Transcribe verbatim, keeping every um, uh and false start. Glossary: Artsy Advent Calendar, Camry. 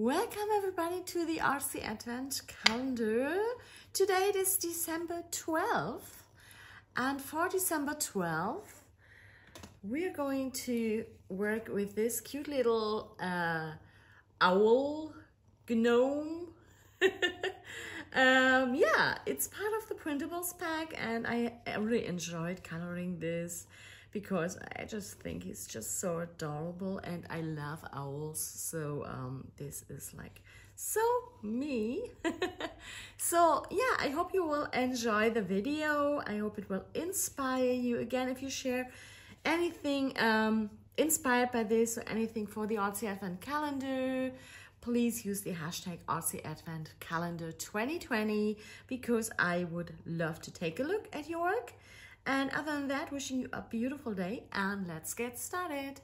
Welcome everybody to the Artsy Advent Calendar. Today it is December twelfth, and for December twelfth we're going to work with this cute little uh, owl gnome. Um, yeah, it's part of the printables pack, and I really enjoyed coloring this because I just think he's just so adorable, and I love owls, so um, this is like so me. So yeah, I hope you will enjoy the video. I hope it will inspire you. Again, if you share anything um, inspired by this or anything for the Artsy Advent Calendar, please use the hashtag Artsy Advent Calendar twenty twenty, because I would love to take a look at your work. And other than that, wishing you a beautiful day, and let's get started.